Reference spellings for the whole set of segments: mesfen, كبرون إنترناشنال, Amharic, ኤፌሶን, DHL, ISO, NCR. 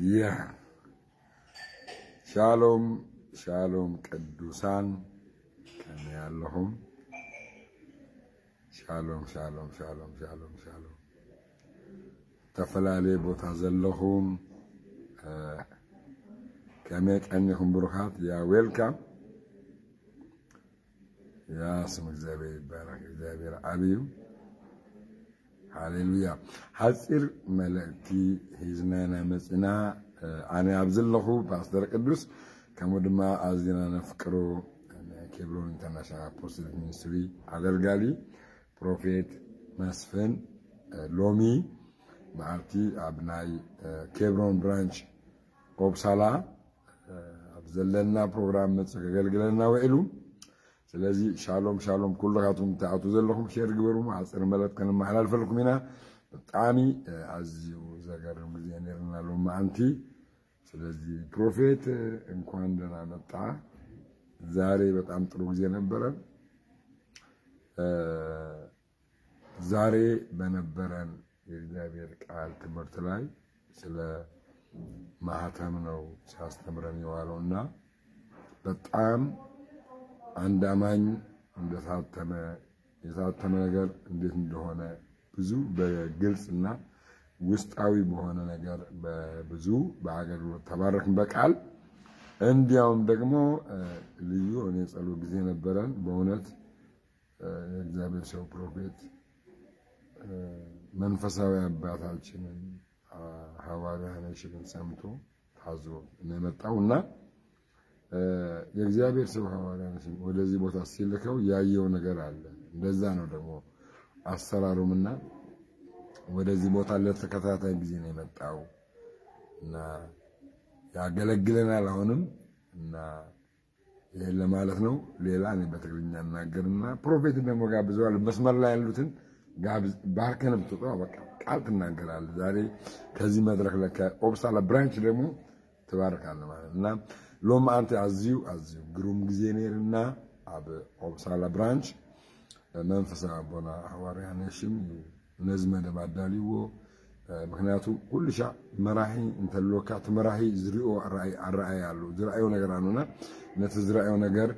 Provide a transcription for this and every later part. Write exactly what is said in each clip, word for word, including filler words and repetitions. Yeah. Shalom, shalom, Kadusan, Kanyalahum. Shalom, shalom, shalom, shalom, shalom. Tafalali Botazallahum. Kamek Annahum Burhat, yeah, welcome. يا سمع الزبير بارك الزبير عليم هاليلويا حسير ملكي هزنا مسنا أنا عبد الله خوب باسدر قدوس كمودما عزينا نفكره كبرون إنترناشنال بوستر مينستري على الجالي بروفيت مسفن لومي معرتي أبناء كبرون برانش قبصلا أبزلنا برنامج متسجلنا وإلو لذي شالوم شالوم كل غاتم تعطوا زلهم شير جبرهم عصر ملك كان محلال فلك منا طعمي عزي وزجر مزيان يرنا لهم أنتي لذي بروفيت إن كان لنا نطع زاري بتعم تروج زين برا زاري بنبرن يجابير على تمرتلاي سلا معتمنا وشاس تمرني وعلونا بتعم عند أمان عند ساعة تما ساعة تما نجار عندك ندهونا بزو بجلسنا وستعوي بهونا نجار بزو بعجل تبارك بكال عندي يوم دكمو ليو نسألو بزين البران بونات جابر شو بروبيت من فسوا بعثاتش من حوالي هنا شكل سمتو حزو نمتعونا يجزابير سبحانه وتعالى ولذي بتحصل لك ويايو نجار على لزانه دمو السرار منا ولذي بتحصل سكتاتين بزيني متعو نا يا جلك جلنا لهونم نا اللي ما لهنو ليلاني بتقولنا نجارنا بروفيت دمو جاب زوال بس مرلا لوتن جاب باركنا بتوقع وكالتنا نجار على زاري كذي ما درك لك أبص على برانش دمو تبارك الله معنا لوم أنت عزيو عزيو قروم جزينيرنا عب أبصار برانش منفصل عبنا حواري عن الشم ونزمة دبادالي و مخناتو كل شيء مراحي أنت لو كات مراحي زرعوا الرأي الرأي على زرعوا نجارنا نتزرعوا نجار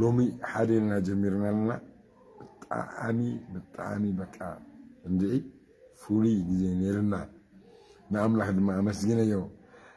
لومي حدينا جميرنا لنا بتعاني بتعاني بكاء عندي فوري جزينيرنا نعمل حد مع مسجنا يوم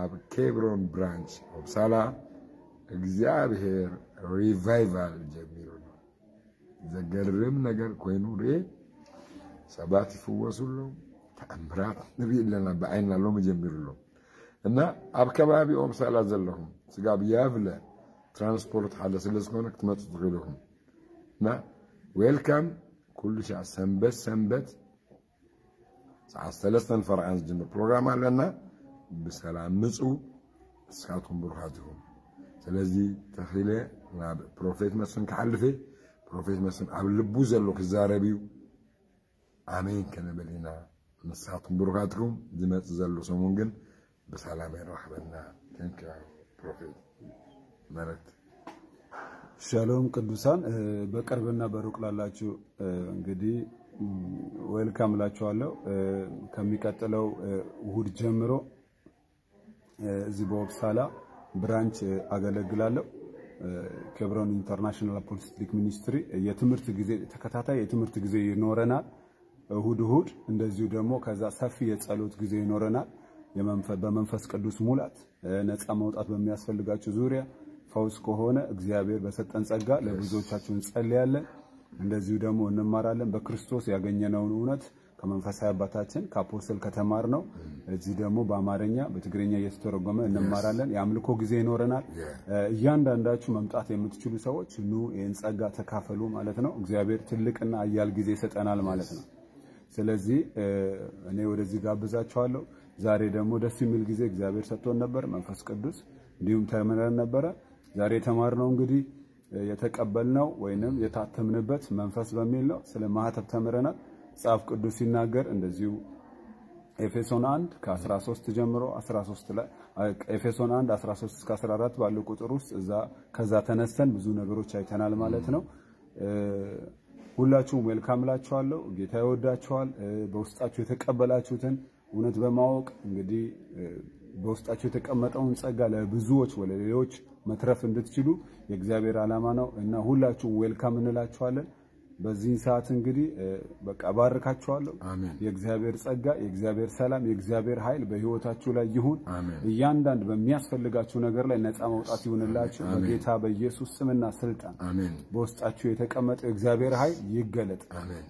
أب كبرون برانش وبسالا إجزاءه ريفايفال جميلنا زجرم نجر كونوري سباتي فوصلهم تأمرات نبي لنا بعيننا لهم جميلهم إن أب كبابي وبسالا زلهم سجاب يافلا ترانسبورت على سلسكونك تمتدغلهم نا ويلكم كل شيء سنبت سنبت سلسلة فرعان جنب البرنامج لنا بسلام مزقو ساعتهم بروحاتهم سلازي تخيله ناب بروفيت مسن كحلفه بروفيت مسن قبل بوز اللو كزاربيو آمين كنا بلينا نساعتهم بروحاتكم زي ما تزلوا سمونجن بسلام رحبنا ثانك يو بروفيت مرت شالوم قدوسان بقربنا بروك لالاچو انغدي ويلكم لاچوالو كميقتلو وحد جمرو زبوب سالا برانش أغلقلالو كبرون انترناشنال بوليستيك مينستري يتمرت جزء تكتاتا يتمرت جزء نورنا هود هود اندزيو دمو كذا سافي يتسالوت جزء نورنا يمنفذ بمنفس قدوس مولات نص اموطات بمياسفلغاچو زوريا فوز كهونه እግዚአብሔር በሰጠን ጸጋ ለብዙዎቻችን ጸልያለን እንደዚሁ ደሞ እንማራለን በክርስቶስ ያገኘነውን እውነት ከመንፈሳዊ አባታችን ከአፖስቶል ከተማር ነው እዚህ ደሞ በአማርኛ በትግርኛ እየተተረጎመ እንማራለን ያምልኮ ጊዜ ይኖርናል እያንዳንዳችሁ መምጣት የምትችሉ ሰዎች ኑ ይህን ጸጋ ተካፈሉ ማለት ነው እግዚአብሔር ትልቅና አያል ጊዜ ይሰጠናል ማለት ነው ስለዚህ እኔ ወደዚህ ጋብዛችኋለሁ زاري دمو دسي ميل غيزه اغزابير سطون نبر منفس قدس ديوم تمرن نبر زاري تمارنو انغدي يتقبلناو وينم يتاتمنبت منفس بميلو سلا ماهتب تمرنا صاف قدس يناغر اندزيو ኤፌሶን አንድ ከ13 ጀምሮ 13 ላይ ኤፌሶን አንድ ከ13 እስከ 14 ባለው ቁጥር ውስጥ እዛ ከዛ ተነስተን ብዙ ነገሮች አይተናል ማለት ነው። ሁላችሁም ዌልካም ላችኋለሁ። ጌታ ይወዳችኋል። በውስጣችሁ የተቀበላችሁትን እውነት በማወቅ እንግዲህ በውስጣችሁ የተቀመጠውን ጸጋ ለብዙዎች ወለሌሎች መትረፍ እንድትችሉ የእግዚአብሔር ዓላማ ነው እና ሁላችሁም ዌልካም እንላችኋለን። በዚህ ሰዓት እንግዲህ በቃ ባርካችኋለሁ። የእግዚአብሔር ጸጋ፣ የእግዚአብሔር ሰላም፣ የእግዚአብሔር ኃይል በህይወታችሁ ላይ ይሁን። እያንዳንድ በሚያስፈልጋችሁ ነገር ላይ ነፃ መውጣት ይሁንላችሁ በጌታ በኢየሱስ ስምና ስልጣን። በውስጣችሁ የተቀመጠው የእግዚአብሔር ኃይል ይገለጥ።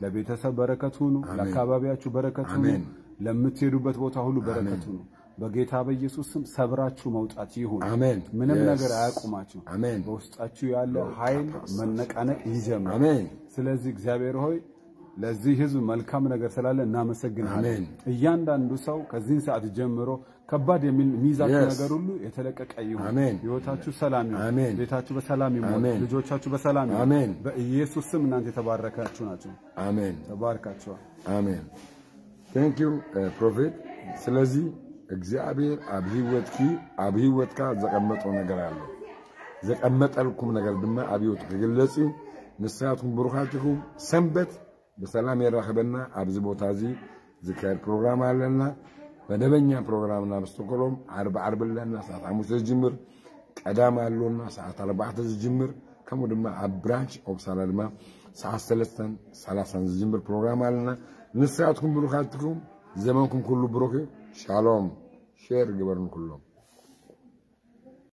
ለቤተሰብ በረከት ሁኑ፣ ለአካባቢያችሁ በረከት ሁኑ፣ ለምትሄዱበት ቦታ ሁሉ በረከት ሁኑ። በጌታ በኢየሱስ ስም ሰብራችሁ መውጣት ይሁን። ምንም ነገር አያቁማችሁ። በውስጣችሁ ያለው ኃይል መነቃነቅ ይጀምር። ስለዚህ እግዚአብሔር ሆይ ለዚህ ህዝብ መልካም ነገር ስላለ እናመሰግናለን። እያንዳንዱ ሰው ከዚህ ሰዓት ጀምሮ ከባድ የሚዛት ነገር ሁሉ የተለቀቀ ይሁን። ህይወታችሁ ሰላም ይሁን፣ ቤታችሁ በሰላም ይሁን፣ ልጆቻችሁ በሰላም ይሁን። በኢየሱስ ስም እናንተ ተባረካችሁ ናችሁ። አሜን። ተባረካችሁ። አሜን። Thank you uh, Prophet. ስለዚህ እግዚአብሔር አብህወትኪ አብህወትካ ዘቀመጠው ነገር አለ። ዘቀመጠልኩም ነገር ድማ አብህወት ከገለጽ ንሳቱን ብሩካቱኩም ሰንበት በሰላም ይራህበና አብዝ ቦታዚ ዝካር ፕሮግራም አለና በደበኛ ፕሮግራምና በስተቆሎም አርባ አርብ ለና ሰዓት አሙስ ጅምር ቀዳም አለውና ሰዓት አርባ ጅምር ከሙ ድማ አብራንች ኦብሳላልማ ሰዓት ሰላሳ ጅምር ፕሮግራም አለና ንሳቱን ብሩካቱኩም ዘመንኩም ሁሉ ብሩክ ሻሎም شير قبرن كلهم